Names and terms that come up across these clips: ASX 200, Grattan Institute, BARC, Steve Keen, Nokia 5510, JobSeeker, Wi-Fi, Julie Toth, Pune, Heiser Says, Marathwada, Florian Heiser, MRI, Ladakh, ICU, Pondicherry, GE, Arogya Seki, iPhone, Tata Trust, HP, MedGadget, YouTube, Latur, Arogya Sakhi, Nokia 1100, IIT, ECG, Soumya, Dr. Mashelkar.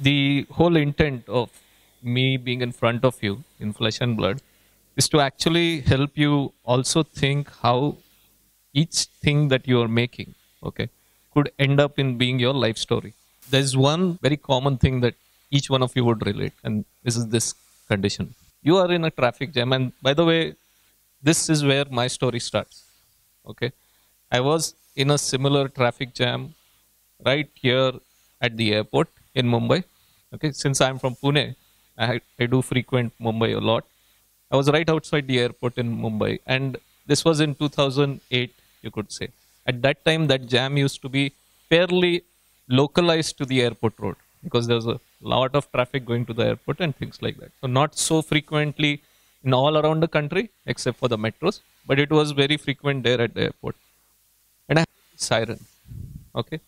the whole intent of me being in front of you in flesh and blood is to actually help you also think how each thing that you are making, okay, could end up in being your life story. There's one very common thing that each one of you would relate, and this is this condition. You are in a traffic jam, and by the way, this is where my story starts, okay? I was in a similar traffic jam right here at the airport in Mumbai, okay? Since I'm from Pune, I do frequent Mumbai a lot. I was right outside the airport in Mumbai, and this was in 2008, you could say. At that time, that jam used to be fairly localized to the airport road because there was a lot of traffic going to the airport and things like that. So not so frequently in all around the country, except for the metros, but it was very frequent there at the airport. And I had a siren, okay?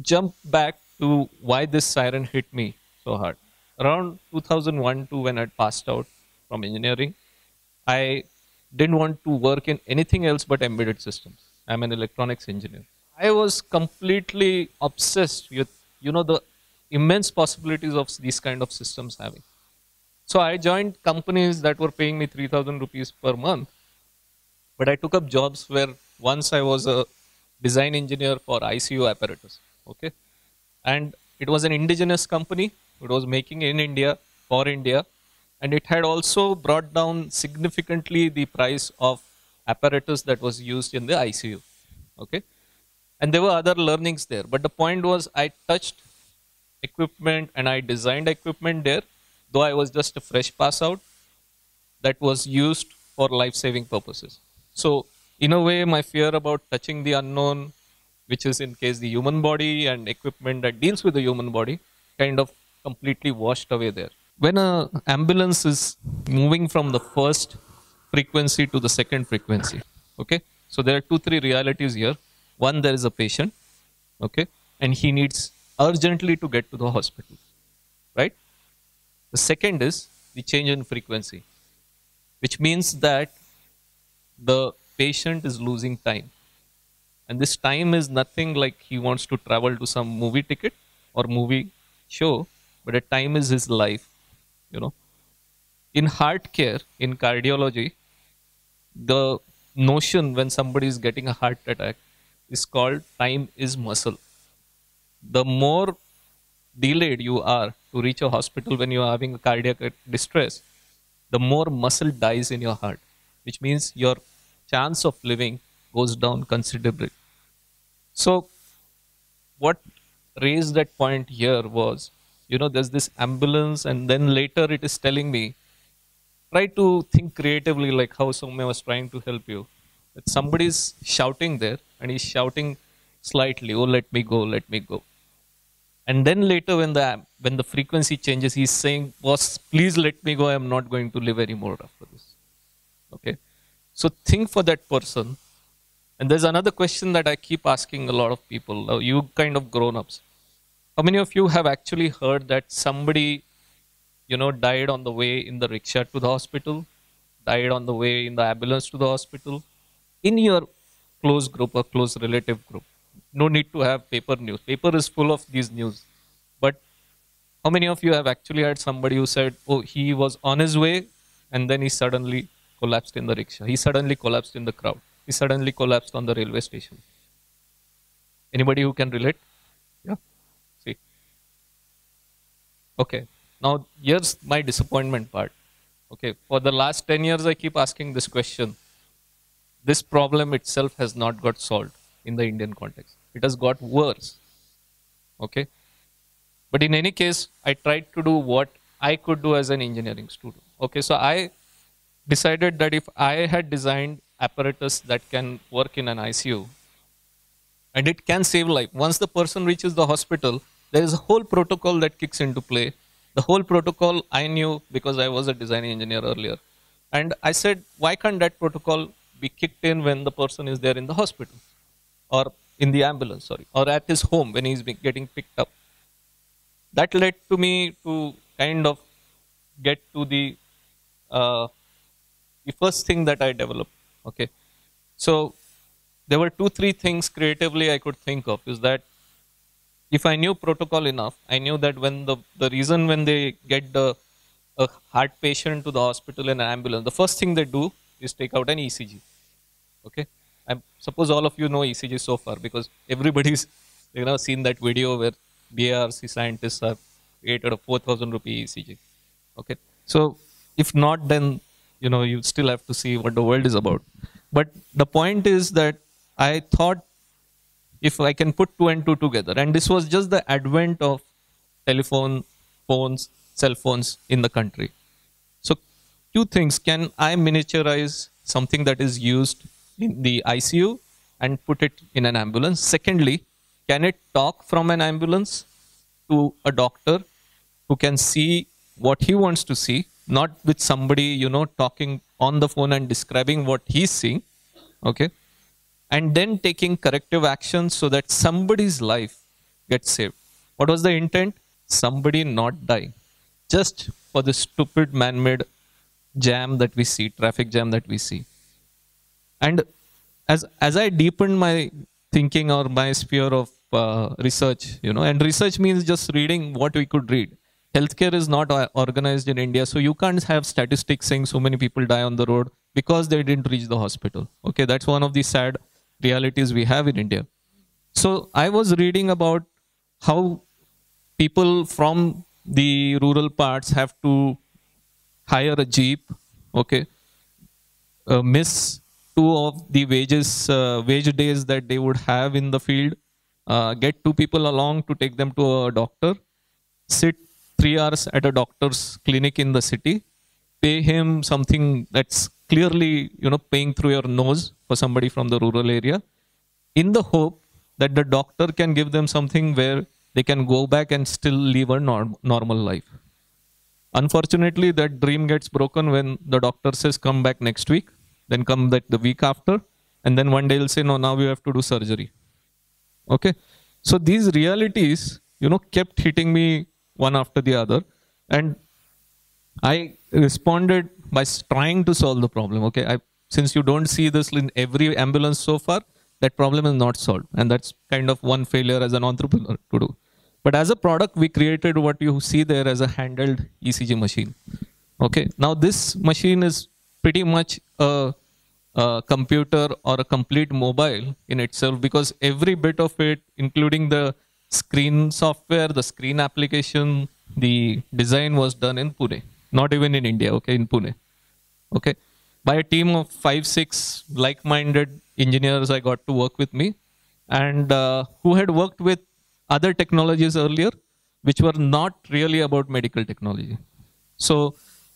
Jump back to why this siren hit me so hard. Around 2001-2, when I passed out from engineering, I didn't want to work in anything else but embedded systems. I'm an electronics engineer. I was completely obsessed with, you know, the immense possibilities of these kind of systems having. So I joined companies that were paying me 3,000 rupees per month, but I took up jobs where once I was a design engineer for ICU apparatus, okay? And it was an indigenous company. It was making in India, for India, and it had also brought down significantly the price of apparatus that was used in the ICU, okay? And there were other learnings there, but the point was I touched equipment and I designed equipment there, though I was just a fresh pass out that was used for life-saving purposes. So in a way, my fear about touching the unknown, which is in case the human body and equipment that deals with the human body, kind of completely washed away there. When an ambulance is moving from the first frequency to the second frequency, okay? So there are two, three realities here. One, there is a patient, okay, and he needs urgently to get to the hospital, right? The second is the change in frequency, which means that the patient is losing time. And this time is nothing like he wants to travel to some movie ticket or movie show, but at time is his life, you know. In heart care, in cardiology, the notion when somebody is getting a heart attack is called time is muscle. The more delayed you are to reach a hospital when you are having a cardiac distress, the more muscle dies in your heart, which means your chance of living goes down considerably. So what raised that point here was, you know, there's this ambulance and then later it is telling me, try to think creatively like how Soumya was trying to help you. That somebody's shouting there, and he's shouting slightly, oh, let me go, let me go. And then later when the frequency changes, he's saying, boss, please let me go, I'm not going to live anymore after this. Okay. So think for that person. And there's another question that I keep asking a lot of people, you kind of grown-ups. How many of you have actually heard that somebody, you know, died on the way in the rickshaw to the hospital, died on the way in the ambulance to the hospital? In your close group or close relative group. No need to have paper news. Paper is full of these news. But how many of you have actually had somebody who said, oh, he was on his way and then he suddenly collapsed in the rickshaw. He suddenly collapsed in the crowd. He suddenly collapsed on the railway station. Anybody who can relate? Yeah. See. Okay. Now, here's my disappointment part. Okay. For the last 10 years, I keep asking this question. This problem itself has not got solved in the Indian context. It has got worse, okay? But in any case, I tried to do what I could do as an engineering student, okay? So I decided that if I had designed apparatus that can work in an ICU, and it can save life. Once the person reaches the hospital, there is a whole protocol that kicks into play. The whole protocol I knew because I was a design engineer earlier. And I said, why can't that protocol be kicked in when the person is there in the hospital or in the ambulance, sorry, or at his home when he's getting picked up? That led to me to kind of get to the first thing that I developed, okay? So there were two, three things creatively I could think of is that if I knew protocol enough, I knew that when the reason when they get a heart patient to the hospital in an ambulance, the first thing they do is take out an ECG. Okay, I suppose all of you know ECG so far because everybody's seen that video where BARC scientists have created a 4,000 rupee ECG. Okay, so if not, then you still have to see what the world is about. But the point is that I thought if I can put two and two together, and this was just the advent of phones, cell phones in the country. So two things: can I miniaturize something that is used in the ICU and put it in an ambulance? Secondly, can it talk from an ambulance to a doctor who can see what he wants to see, not with somebody talking on the phone and describing what he's seeing, okay? And then taking corrective actions so that somebody's life gets saved. What was the intent? Somebody not dying, just for the stupid man-made jam that we see, traffic jam that we see. And as I deepened my thinking or my sphere of research, and research means just reading what we could read. Healthcare is not organized in India, so you can't have statistics saying so many people die on the road because they didn't reach the hospital. Okay, that's one of the sad realities we have in India. So I was reading about how people from the rural parts have to hire a jeep, okay, miss 2 of the wage days that they would have in the field, get 2 people along to take them to a doctor, sit 3 hours at a doctor's clinic in the city, pay him something that's clearly, paying through your nose for somebody from the rural area, in the hope that the doctor can give them something where they can go back and still live a normal life. Unfortunately, that dream gets broken when the doctor says, come back next week, then come back the week after, and then one day he'll say, no, now we have to do surgery. Okay, so these realities, kept hitting me one after the other, and I responded by trying to solve the problem. Okay, since you don't see this in every ambulance so far, that problem is not solved, and that's kind of one failure as an entrepreneur to do. But as a product, we created what you see there as a handheld ECG machine. Okay, now this machine is pretty much a computer or a complete mobile in itself, because every bit of it, including the screen software, the screen application, the design was done in Pune, not even in India, okay, in Pune. Okay, by a team of 5-6 like-minded engineers I got to work with me, and who had worked with other technologies earlier, which were not really about medical technology. So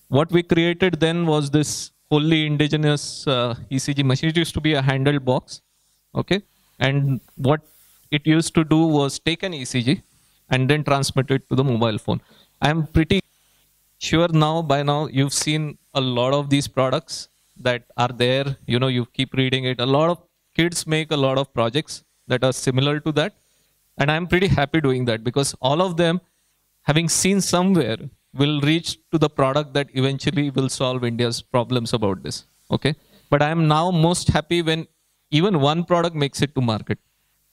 what we created then was this wholly indigenous ECG machine. It used to be a handheld box, okay, and what it used to do was take an ECG and then transmit it to the mobile phone. I am pretty sure by now you've seen a lot of these products that are there. You keep reading it. A lot of kids make a lot of projects that are similar to that, and I'm pretty happy doing that because all of them, having seen somewhere, will reach to the product that eventually will solve India's problems about this. Okay, but I am now most happy when even one product makes it to market,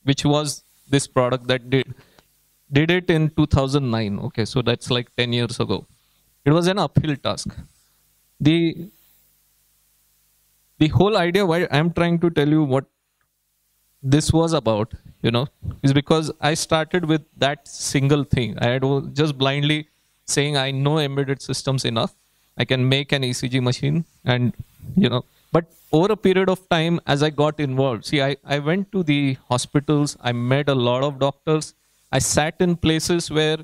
which was this product that did it in 2009. Okay, so that's like 10 years ago. It was an uphill task. The whole idea why I'm trying to tell you what this was about, is because I started with that single thing. I was just blindly saying, I know embedded systems enough. I can make an ECG machine, and but over a period of time, as I got involved, see, I went to the hospitals, I met a lot of doctors, I sat in places where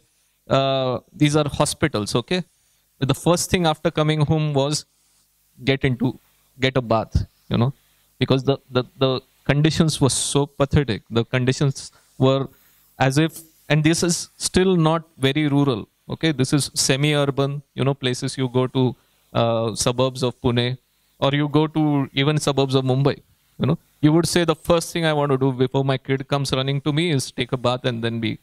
these are hospitals, okay? The first thing after coming home was get a bath, because the conditions were so pathetic. The conditions were as if, and this is still not very rural, okay? This is semi-urban, places you go to suburbs of Pune, or you go to even suburbs of Mumbai, you would say the first thing I want to do before my kid comes running to me is take a bath and then be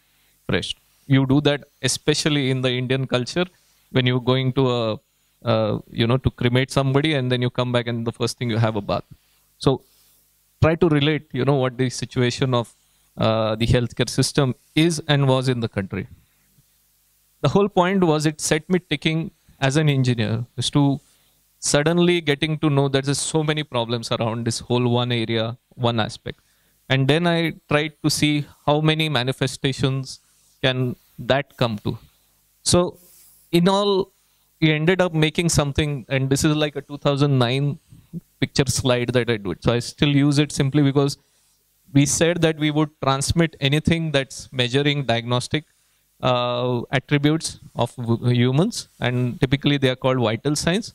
fresh. You do that, especially in the Indian culture, when you're going to, to cremate somebody and then you come back and the first thing you have a bath. So try to relate, what the situation of the healthcare system is and was in the country. The whole point was it set me ticking as an engineer, is to suddenly getting to know that there's so many problems around this whole one area, one aspect. And then I tried to see how many manifestations can that come to. So in all, we ended up making something, and this is like a 2009 picture slide that I do it. So I still use it simply because we said that we would transmit anything that's measuring diagnostic attributes of humans, and typically they are called vital signs,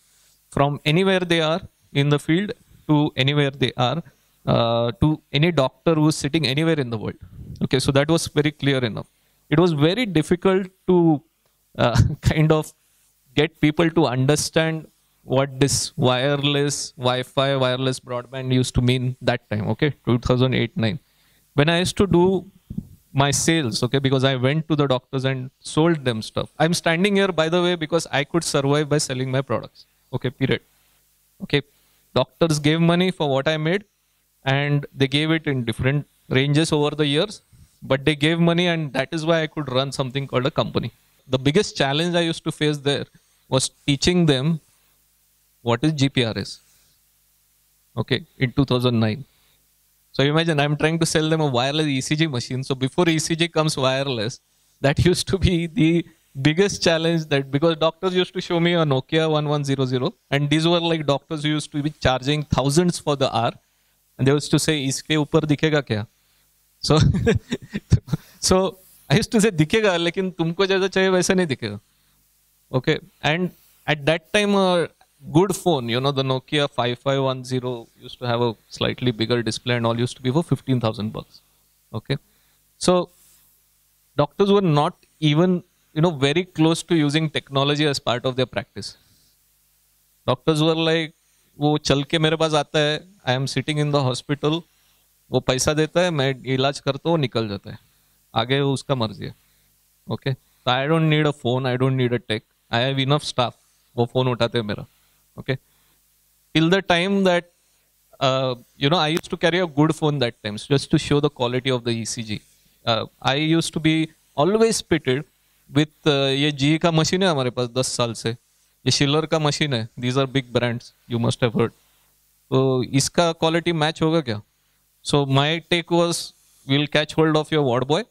from anywhere they are in the field to anywhere they are, to any doctor who's sitting anywhere in the world. Okay, so that was very clear enough. It was very difficult to kind of get people to understand what this wireless Wi-Fi, wireless broadband used to mean that time, okay, 2008-9. When I used to do my sales, okay, because I went to the doctors and sold them stuff. I'm standing here, by the way, because I could survive by selling my products, okay, period. Okay, doctors gave money for what I made, and they gave it in different ranges over the years, but they gave money, and that is why I could run something called a company. The biggest challenge I used to face there was teaching them what is GPRS, okay, in 2009. So imagine I'm trying to sell them a wireless ECG machine. So before ECG comes wireless, that used to be the biggest challenge, that because doctors used to show me a Nokia 1100, and these were like doctors who used to be charging thousands for the hour, and they used to say, "Iske upar dikhega kya?" So, so I used to say, "Dikhega, lekin tumko jaisa chahiye waisa nahi dikhega." Okay, and at that time, good phone, you know, the Nokia 5510 used to have a slightly bigger display and all, used to be for 15,000 bucks. Okay. So doctors were not even, you know, very close to using technology as part of their practice. Doctors were like, wo chal ke mere paas aata hai, I am sitting in the hospital, wo paisa deta hai, main ilaj karta hu, nikal jata hai. Aage uska marzi hai. Okay. So I don't need a phone. I don't need a tech. I have enough staff. Wo phone utate hai mera. Okay, till the time that, you know, I used to carry a good phone that time, just to show the quality of the ECG. I used to be always pitted with, ye GE ka machine hai hamare paas 10 saal se, ye Schiller ka machine hai, these are big brands, you must have heard. So, iska quality match hoga kya? So, my take was, we'll catch hold of your ward boy,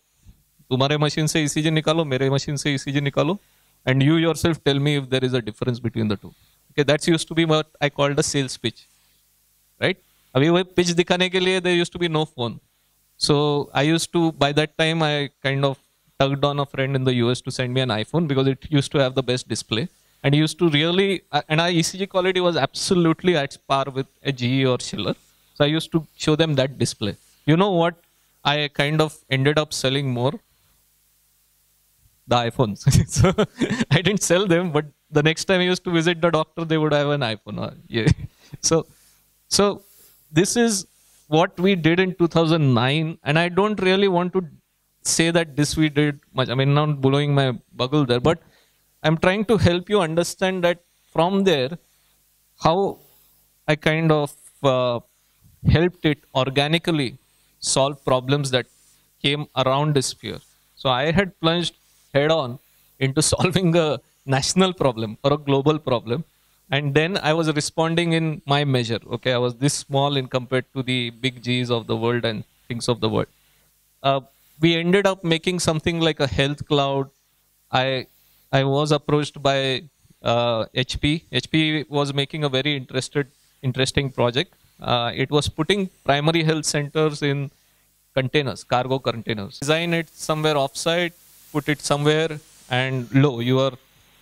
tumhare machine se ECG nikalo, mere machine se ECG nikalo, and you yourself tell me if there is a difference between the two. Okay, that's used to be what I called a sales pitch, right? Abhi woh pitch dikhane ke liye, there used to be no phone. So I used to, by that time, I kind of tugged on a friend in the US to send me an iPhone because it used to have the best display. And used to really, and our ECG quality was absolutely at par with a GE or Schiller. So I used to show them that display. You know what? I kind of ended up selling more? The iPhones. So I didn't sell them, but the next time I used to visit the doctor, they would have an iPhone. Yeah. So this is what we did in 2009. And I don't really want to say that this we did much. I mean, not blowing my bugle there, but I'm trying to help you understand that from there, how I kind of helped it organically solve problems that came around this sphere. So I had plunged head on into solving a national problem or a global problem. And then I was responding in my measure. Okay, I was this small in compared to the big G's of the world and things of the world. We ended up making something like a health cloud. I was approached by HP. HP was making a very interesting project. It was putting primary health centers in containers, cargo containers. Design it somewhere offsite, put it somewhere, and lo, you are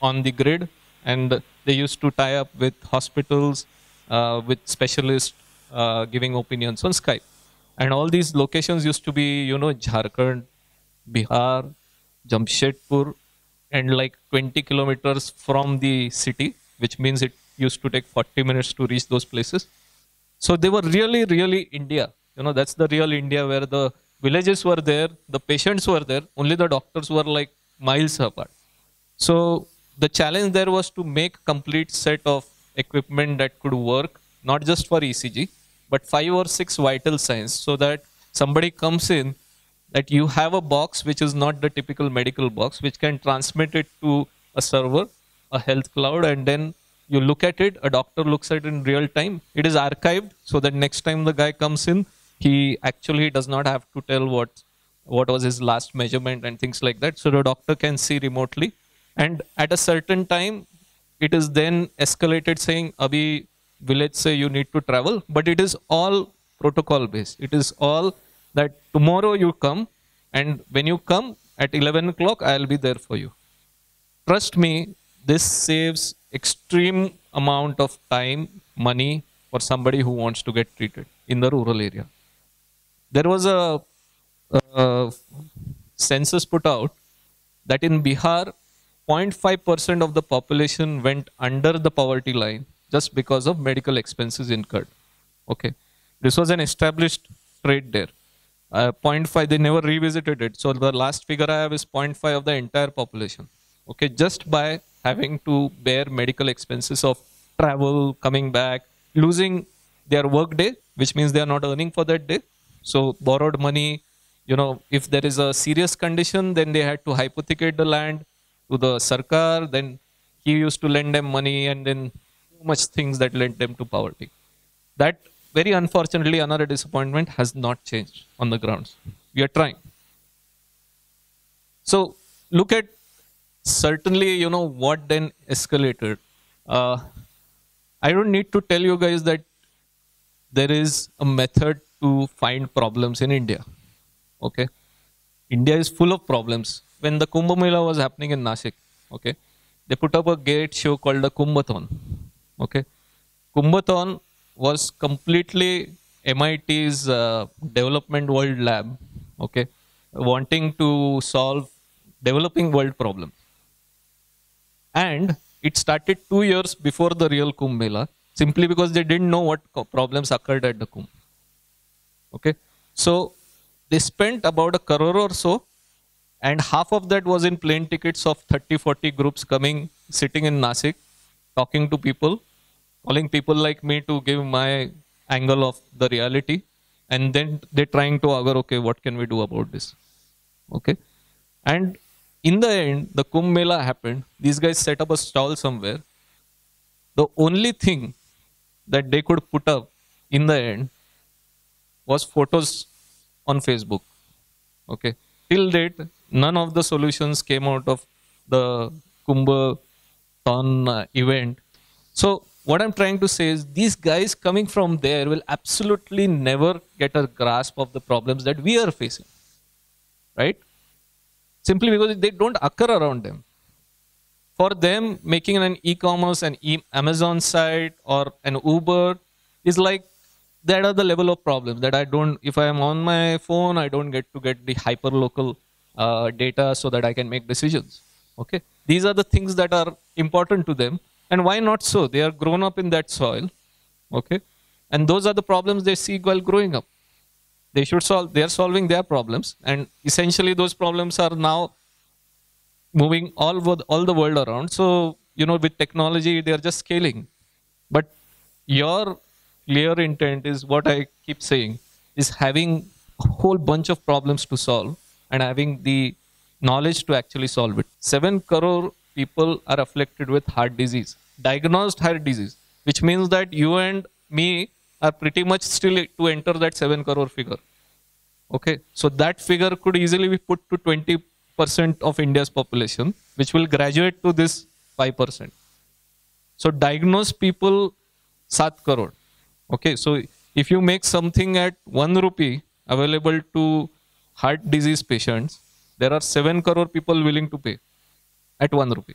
on the grid. And they used to tie up with hospitals, with specialists giving opinions on Skype. And all these locations used to be, you know, Jharkhand, Bihar, Jamshedpur, and like 20 kilometers from the city, which means it used to take 40 minutes to reach those places. So they were really, really India. You know, that's the real India, where the villages were there, the patients were there, only the doctors were like miles apart. So the challenge there was to make a complete set of equipment that could work, not just for ECG, but 5 or 6 vital signs, so that somebody comes in that you have a box which is not the typical medical box, which can transmit it to a server, a health cloud, and then you look at it, a doctor looks at it in real time. It is archived so that next time the guy comes in, he actually does not have to tell what was his last measurement and things like that. So the doctor can see remotely. And at a certain time, it is then escalated saying, abhi village say you need to travel, but it is all protocol based. It is all that tomorrow you come, and when you come at 11 o'clock, I'll be there for you. Trust me, this saves extreme amount of time, money for somebody who wants to get treated in the rural area. There was a census put out that in Bihar, 0.5% of the population went under the poverty line just because of medical expenses incurred. Okay, this was an established trade there. 0.5, they never revisited it. So the last figure I have is 0.5 of the entire population. Okay, just by having to bear medical expenses of travel, coming back, losing their work day, which means they are not earning for that day. So borrowed money, you know, if there is a serious condition, then they had to hypothecate the land to the Sarkar, then he used to lend them money, and then too much things that led them to poverty. That, very unfortunately, another disappointment has not changed on the grounds. We are trying. So look at, certainly, you know, what then escalated. I don't need to tell you guys that there is a method to find problems in India. Okay, India is full of problems. When the Kumbh Mela was happening in Nashik, okay, they put up a great show called the Kumbhathon. Okay, Kumbhathon was completely MIT's development world lab, okay, wanting to solve developing world problem. And it started 2 years before the real Kumbh Mela, simply because they didn't know what problems occurred at the Kumbh. Okay, so they spent about a crore or so, and half of that was in plane tickets of 30-40 groups coming, sitting in Nasik, talking to people, calling people like me to give my angle of the reality, and then they're trying to augur, okay, what can we do about this? Okay, and in the end, the Kumbh Mela happened. These guys set up a stall somewhere. The only thing that they could put up in the end was photos on Facebook. Okay, till date, none of the solutions came out of the Kumbhathon event. So what I'm trying to say is these guys coming from there will absolutely never get a grasp of the problems that we are facing, right? Simply because they don't occur around them. For them, making an e-commerce, an Amazon site or an Uber is like, that are the level of problems that I don't, if I am on my phone, I don't get to get the hyper-local data so that I can make decisions. Okay, these are the things that are important to them. And why not so? They are grown up in that soil. Okay, and those are the problems they see while growing up. They should solve, they are solving their problems. And essentially those problems are now moving all the world around. So, you know, with technology, they are just scaling. But your clear intent is what I keep saying, is having a whole bunch of problems to solve and having the knowledge to actually solve it. 7 crore people are afflicted with heart disease, diagnosed heart disease, which means that you and me are pretty much still to enter that 7 crore figure. Okay, so that figure could easily be put to 20% of India's population, which will graduate to this 5%. So diagnosed people, 7 crore. Okay, so if you make something at 1 rupee available to heart disease patients, there are 7 crore people willing to pay at 1 rupee.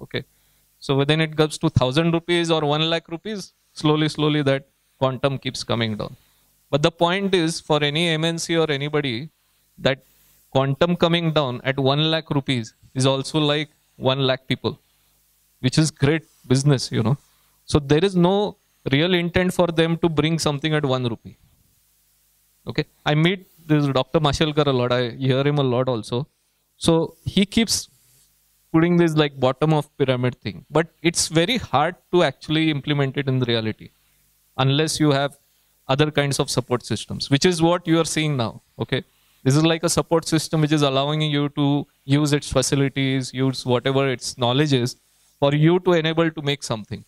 Okay, so then it goes to 1,000 rupees or 1 lakh rupees. Slowly that quantum keeps coming down. But the point is, for any MNC or anybody, that quantum coming down at 1 lakh rupees is also like 1 lakh people, which is great business, you know. So there is no real intent for them to bring something at 1 rupee. Okay, I meet this Dr. Mashelkar a lot. I hear him a lot also. So he keeps putting this like bottom of pyramid thing, but it's very hard to actually implement it in the reality unless you have other kinds of support systems, which is what you are seeing now. Okay, This is like a support system which is allowing you to use its facilities, use whatever its knowledge is, for you to enable to make something.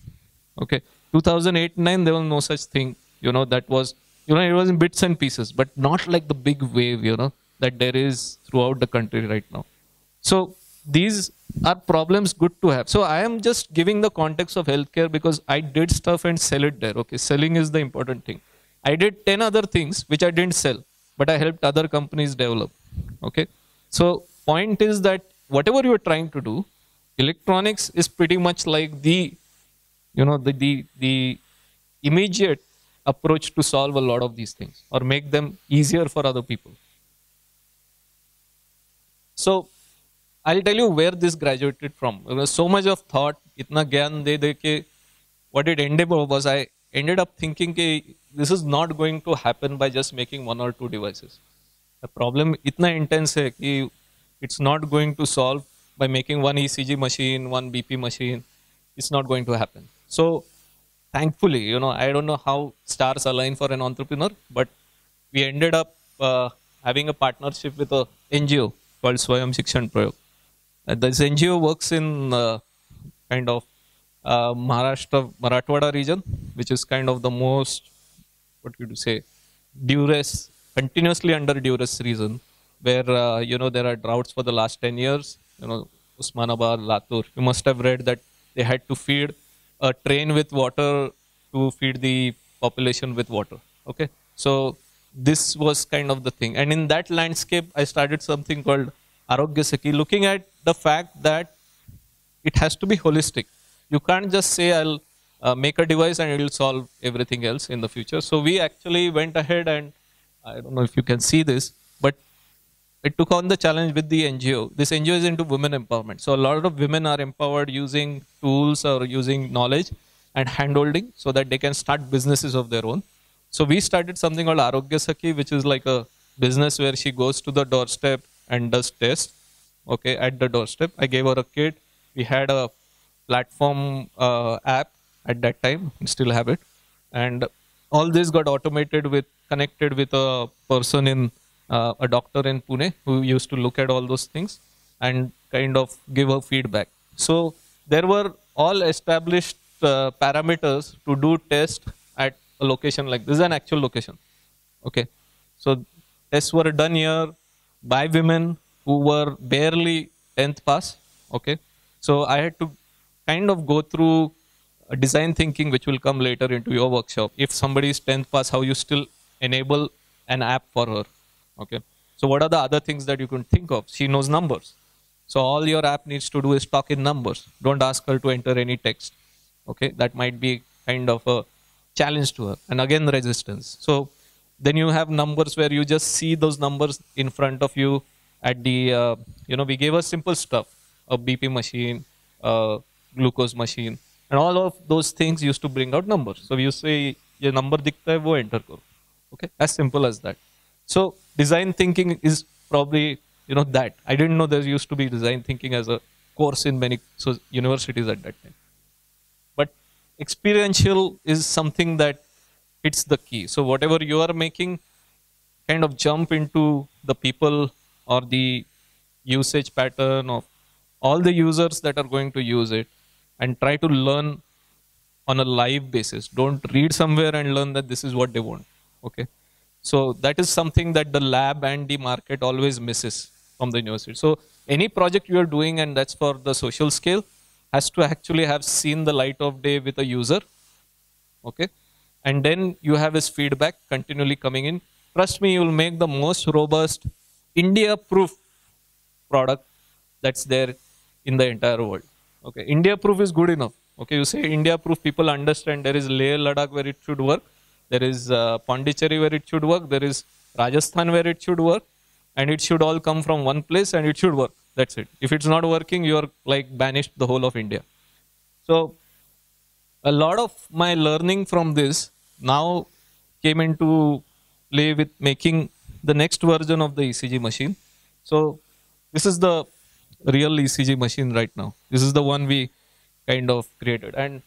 Okay, 2008-9 there was no such thing. You know, that was, you know, it was in bits and pieces, but not like the big wave, you know, that there is throughout the country right now. So these are problems good to have. So I am just giving the context of healthcare because I did stuff and sell it there. Okay, selling is the important thing. I did 10 other things which I didn't sell, but I helped other companies develop. Okay, so point is that whatever you are trying to do, electronics is pretty much like the, you know, the immediate approach to solve a lot of these things or make them easier for other people. So I'll tell you where this graduated from. There was so much of thought, itna gyan de ke, what it ended up was I ended up thinking ke this is not going to happen by just making one or two devices. The problem itna intense hai ki it's not going to solve by making one ECG machine, one BP machine. It's not going to happen. So thankfully, you know, I don't know how stars align for an entrepreneur, but we ended up having a partnership with a NGO called Swayam Shikshan Prayog. This NGO works in kind of Maharashtra, Marathwada region, which is kind of the most, what would you say, duress, continuously under duress region, where, you know, there are droughts for the last 10 years, you know, Osmanabad, Latur. You must have read that they had to feed a train with water to feed the population with water, okay? So this was kind of the thing. And in that landscape, I started something called Arogya Seki, looking at the fact that it has to be holistic. You can't just say, I'll make a device and it will solve everything else in the future. So we actually went ahead and, I don't know if you can see this, but it took on the challenge with the NGO. This NGO is into women empowerment. So a lot of women are empowered using tools or using knowledge and handholding so that they can start businesses of their own. So we started something called Arogya Sakhi, which is like a business where she goes to the doorstep and does tests, okay, at the doorstep. I gave her a kit. We had a platform app at that time, we still have it. And all this got automated with, connected with a person in, a doctor in Pune who used to look at all those things and kind of give her feedback. So there were all established parameters to do tests at a location like this. This is an actual location. Okay. So tests were done here by women who were barely 10th pass. Okay. So I had to kind of go through a design thinking, which will come later into your workshop. If somebody is 10th pass, how you still enable an app for her. Okay, so what are the other things that you can think of? She knows numbers. So all your app needs to do is talk in numbers. Don't ask her to enter any text. Okay, that might be kind of a challenge to her. And again, resistance. So then you have numbers where you just see those numbers in front of you at the, you know, we gave her simple stuff, a BP machine, a glucose machine, and all of those things used to bring out numbers. So you say, your number dikhta hai, wo enter karo. Okay, as simple as that. So design thinking is probably, you know, that. I didn't know there used to be design thinking as a course in many universities at that time. But experiential is something that hits the key. So whatever you are making, kind of jump into the people or the usage pattern of all the users that are going to use it and try to learn on a live basis. Don't read somewhere and learn that this is what they want. Okay. So that is something that the lab and the market always misses from the university. So any project you are doing, and that's for the social scale, has to actually have seen the light of day with a user. Okay. And then you have his feedback continually coming in. Trust me, you will make the most robust India-proof product that's there in the entire world. Okay. India-proof is good enough. Okay. You say India-proof, people understand there is Leh, Ladakh where it should work. There is Pondicherry where it should work. There is Rajasthan where it should work. And it should all come from one place and it should work. That's it. If it's not working, you're like banished the whole of India. So a lot of my learning from this now came into play with making the next version of the ECG machine. So this is the real ECG machine right now. This is the one we kind of created. And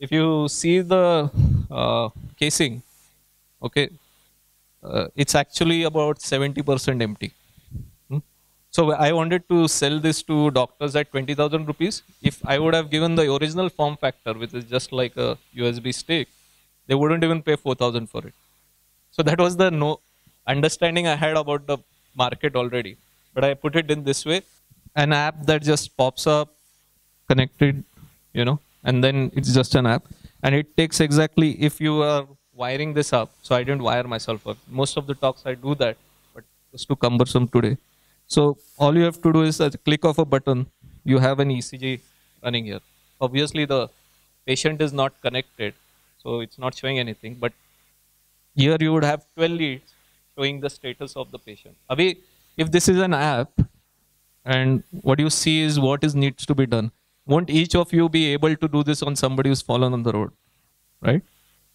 if you see the casing, okay, it's actually about 70% empty. So I wanted to sell this to doctors at 20,000 rupees. If I would have given the original form factor, which is just like a USB stick, they wouldn't even pay 4,000 for it. So that was the understanding I had about the market already. But I put it in this way, an app that just pops up, connected, you know, and then it's just an app. And it takes exactly, if you are wiring this up, so I didn't wire myself up. Most of the talks I do that, but it's too cumbersome today. So all you have to do is a click of a button, you have an ECG running here. Obviously the patient is not connected, so it's not showing anything, but here you would have 12 leads showing the status of the patient. Abhi, if this is an app, and what you see is what is needs to be done, won't each of you be able to do this on somebody who's fallen on the road, right?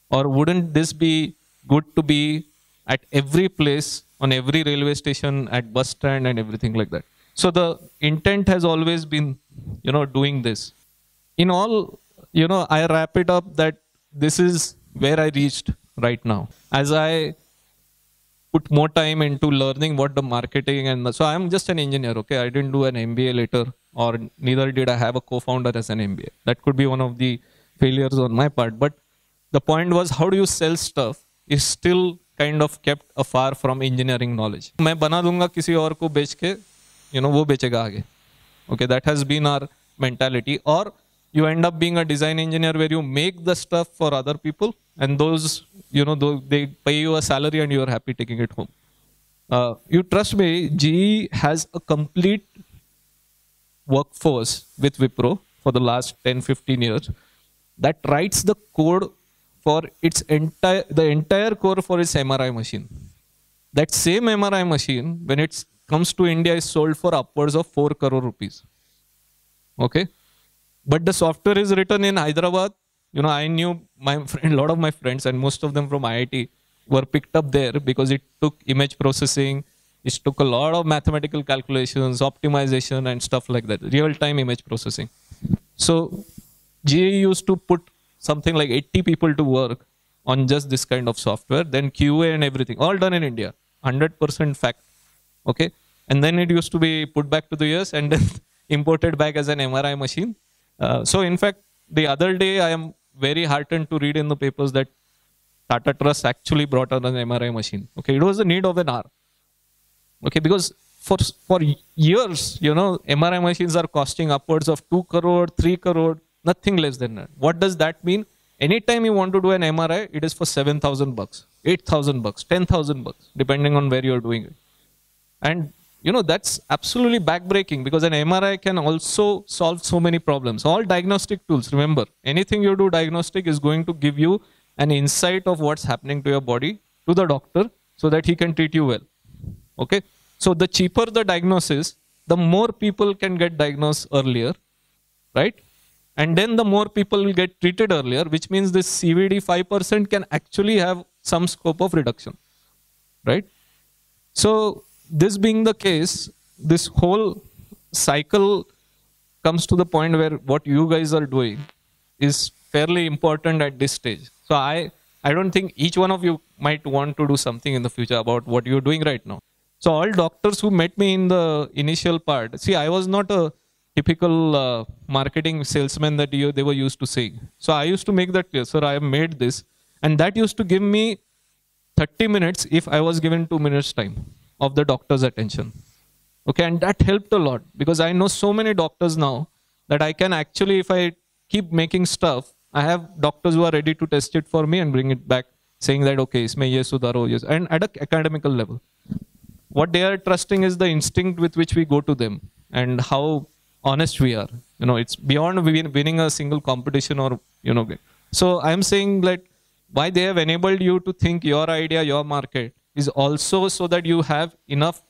Or wouldn't this be good to be at every place, on every railway station, at bus stand and everything like that? So the intent has always been, you know, doing this. In all, you know, I wrap it up that this is where I reached right now. As I put more time into learning what the marketing and the, so I'm just an engineer, okay? I didn't do an MBA later, or neither did I have a co-founder as an MBA. That could be one of the failures on my part. But the point was, how do you sell stuff is still kind of kept afar from engineering knowledge. मैं बना दूंगा किसी और को बेच के, you know, वो बेचेगा आगे. Okay, that has been our mentality. Or you end up being a design engineer where you make the stuff for other people, and those, you know, they pay you a salary and you are happy taking it home. You trust me, GE has a complete workforce with Wipro for the last 10-15 years that writes the code for its entire core for its MRI machine. That same MRI machine, when it comes to India, is sold for upwards of 4 crore rupees. Okay? But the software is written in Hyderabad. You know, I knew a lot of my friends, and most of them from IIT were picked up there because it took image processing, it took a lot of mathematical calculations, optimization and stuff like that, real-time image processing. So GE used to put something like 80 people to work on just this kind of software, then QA and everything, all done in India, 100% fact, okay? And then it used to be put back to the US and then imported back as an MRI machine. So in fact, the other day I am very heartened to read in the papers that Tata Trust actually brought out an MRI machine. Okay, it was the need of an hour. Okay, because for years, you know, MRI machines are costing upwards of 2 crore, 3 crore, nothing less than that. What does that mean? Anytime you want to do an MRI, it is for 7,000 bucks, 8,000 bucks, 10,000 bucks, depending on where you're doing it. And, you know, that's absolutely backbreaking because an MRI can also solve so many problems. All diagnostic tools, remember, anything you do diagnostic is going to give you an insight of what's happening to your body, to the doctor, so that he can treat you well. Okay, so the cheaper the diagnosis, the more people can get diagnosed earlier, right? And then the more people will get treated earlier, which means this CVD 5% can actually have some scope of reduction, right? So this being the case, this whole cycle comes to the point where what you guys are doing is fairly important at this stage. So I don't think each one of you might want to do something in the future about what you're doing right now. So all doctors who met me in the initial part, see, I was not a typical marketing salesman that they were used to seeing. So I used to make that clear, sir, I have made this. And that used to give me 30 minutes if I was given 2 minutes time of the doctor's attention. Okay, and that helped a lot because I know so many doctors now that I can actually, if I keep making stuff, I have doctors who are ready to test it for me and bring it back saying that, okay, isme ye sudharo, yes, and at an academical level. What they are trusting is the instinct with which we go to them and how honest we are. You know, it's beyond winning a single competition or, you know. So I'm saying that why they have enabled you to think your idea, your market is also so that you have enough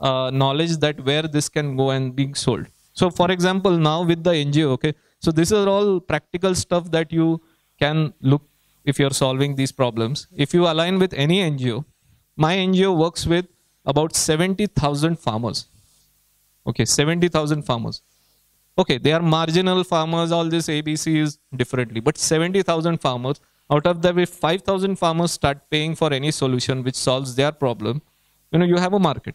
knowledge that where this can go and being sold. So for example, now with the NGO, okay, so these are all practical stuff that you can look if you're solving these problems. If you align with any NGO, my NGO works with about 70,000 farmers. Okay, 70,000 farmers. Okay, they are marginal farmers, all this ABC is differently, but 70,000 farmers Out of that, if 5,000 farmers start paying for any solution which solves their problem, you know, you have a market.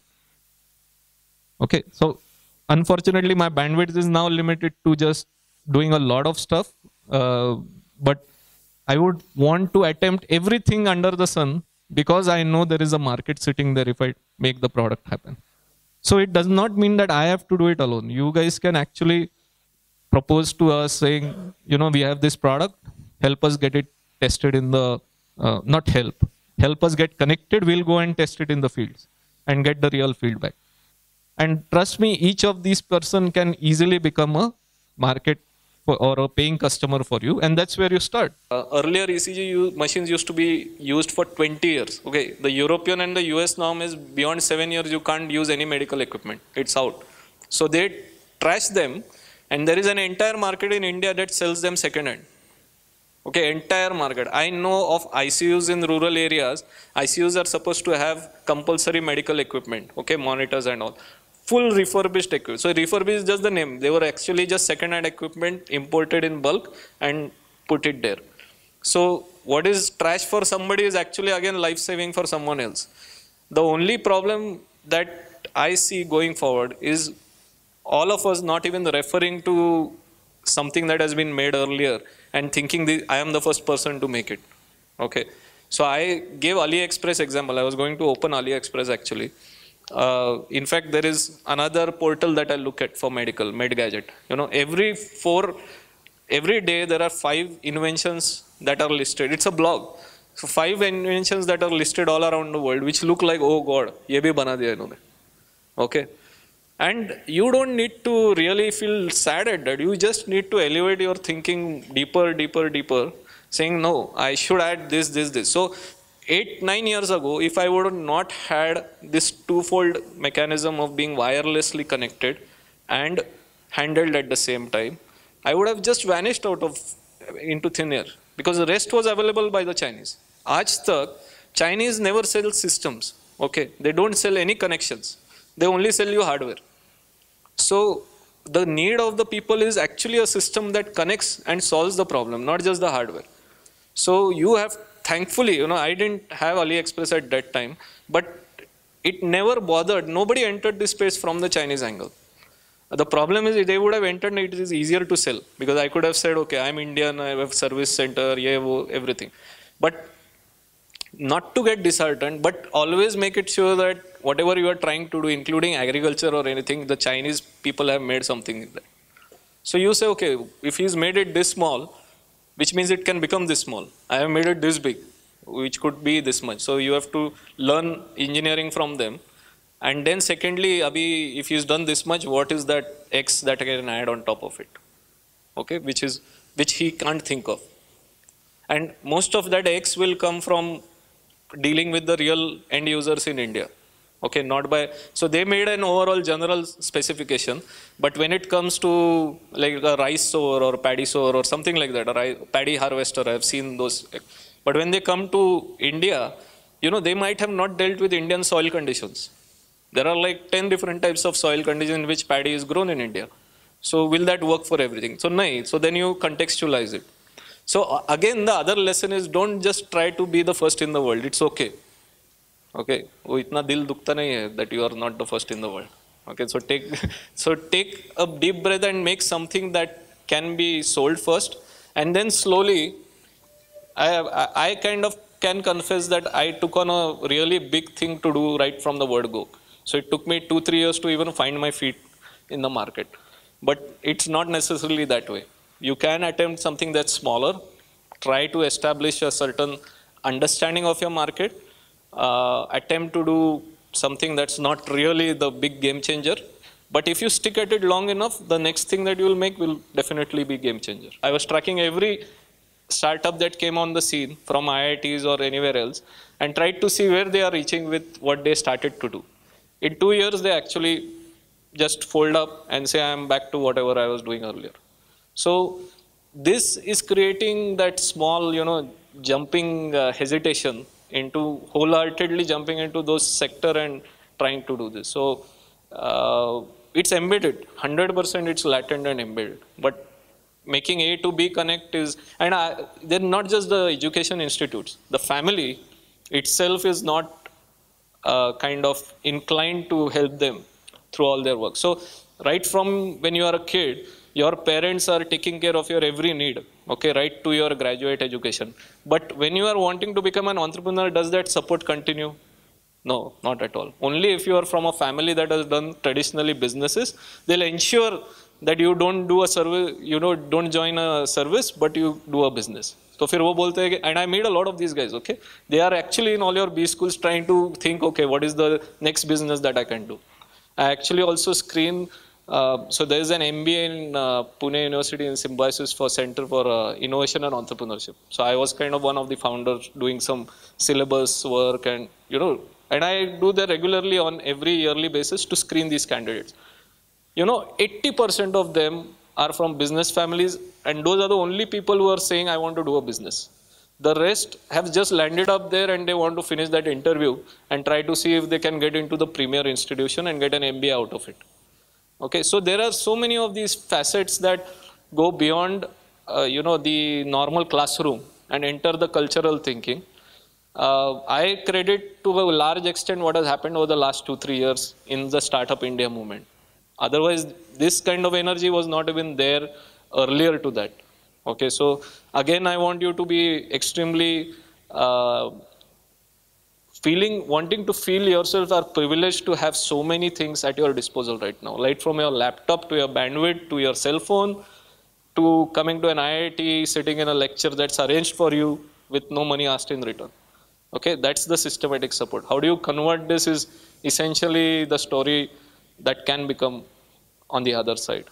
Okay, so unfortunately, my bandwidth is now limited to just doing a lot of stuff. But I would want to attempt everything under the sun because I know there is a market sitting there if I make the product happen. So it does not mean that I have to do it alone. You guys can actually propose to us saying, you know, we have this product, help us get it tested in the, help us get connected, we'll go and test it in the fields and get the real feedback. And trust me, each of these person can easily become a market or a paying customer for you, and that's where you start. Earlier ECG machines used to be used for 20 years. Okay, the European and the US norm is beyond 7 years you can't use any medical equipment, it's out. So they trash them, and there is an entire market in India that sells them second hand. Okay, entire market. I know of ICUs in rural areas. ICUs are supposed to have compulsory medical equipment, okay, monitors and all. Full refurbished equipment. So refurbished is just the name. They were actually just second-hand equipment imported in bulk and put it there. So what is trash for somebody is actually again life-saving for someone else. The only problem that I see going forward is all of us not even referring to something that has been made earlier and thinking I am the first person to make it. Okay. So I gave AliExpress example. I was going to open AliExpress actually. In fact, there is another portal that I look at for medical, MedGadget. You know, every day there are 5 inventions that are listed. It's a blog. So 5 inventions that are listed all around the world, which look like, oh God, ye bhi bana diya inhone. Okay. And you don't need to really feel sad at that. You just need to elevate your thinking deeper, deeper, deeper, saying, no, I should add this, this, this. So 8-9 years ago, if I would have not had this twofold mechanism of being wirelessly connected and handled at the same time, I would have just vanished into thin air because the rest was available by the Chinese. Aaj tak, Chinese never sell systems. Okay, they don't sell any connections. They only sell you hardware. So the need of the people is actually a system that connects and solves the problem, not just the hardware. So you have. Thankfully, you know, I didn't have AliExpress at that time, but it never bothered. Nobody entered this space from the Chinese angle. The problem is if they would have entered, it is easier to sell because I could have said, okay, I'm Indian, I have service center, yeah, everything. But not to get disheartened, but always make it sure that whatever you are trying to do, including agriculture or anything, the Chinese people have made something in that. So you say, okay, if he's made it this small, which means it can become this small. I have made it this big, which could be this much. So you have to learn engineering from them. And then secondly, Abhi, if he's done this much, what is that X that I can add on top of it? Okay, which he can't think of. And most of that X will come from dealing with the real end users in India. Okay, not by, so they made an overall general specification, but when it comes to like a rice sower or paddy sower or something like that, or paddy harvester, I've seen those. But when they come to India, you know, they might have not dealt with Indian soil conditions. There are like 10 different types of soil conditions in which paddy is grown in India. So will that work for everything? So no, so then you contextualize it. So again, the other lesson is don't just try to be the first in the world, it's okay. Okay, वो इतना दिल दुखता नहीं है that you are not the first in the world. Okay, so take a deep breath and make something that can be sold first, and then slowly, I kind of can confess that I took on a really big thing to do right from the word go. So it took me 2-3 years to even find my feet in the market, but it's not necessarily that way. You can attempt something that's smaller, try to establish a certain understanding of your market. Attempt to do something that's not really the big game changer, but if you stick at it long enough, the next thing that you will make will definitely be game changer. I was tracking every startup that came on the scene from IITs or anywhere else and tried to see where they are reaching with what they started to do. In 2 years, they actually just fold up and say, I am back to whatever I was doing earlier. So this is creating that small, you know, jumping hesitation into wholeheartedly jumping into those sector and trying to do this. So it's embedded, 100% it's latent and embedded. But making A to B connect is, and they're not just the education institutes. The family itself is not kind of inclined to help them through all their work. So right from when you are a kid, your parents are taking care of your every need, okay, right to your graduate education. But when you are wanting to become an entrepreneur, does that support continue? No, not at all. Only if you are from a family that has done traditionally businesses, they'll ensure that you don't do a service, you know, don't join a service, but you do a business. So फिर वो बोलते हैं, and I meet a lot of these guys, okay? They are actually in all your B schools trying to think, okay, what is the next business that I can do? I actually also screen, so there is an MBA in Pune University in Symbiosis for Center for Innovation and Entrepreneurship. So I was kind of one of the founders doing some syllabus work and, you know, and I do that regularly on every yearly basis to screen these candidates. You know, 80% of them are from business families, and those are the only people who are saying, I want to do a business. The rest have just landed up there and they want to finish that interview and try to see if they can get into the premier institution and get an MBA out of it. Okay, so there are so many of these facets that go beyond, you know, the normal classroom and enter the cultural thinking. I credit to a large extent what has happened over the last 2-3 years in the Startup India movement. Otherwise, this kind of energy was not even there earlier to that. Okay, so again, I want you to be extremely wanting to feel yourself are privileged to have so many things at your disposal right now, right from your laptop to your bandwidth to your cell phone to coming to an IIT, sitting in a lecture that's arranged for you with no money asked in return. Okay, that's the systematic support. How do you convert this is essentially the story that can become on the other side.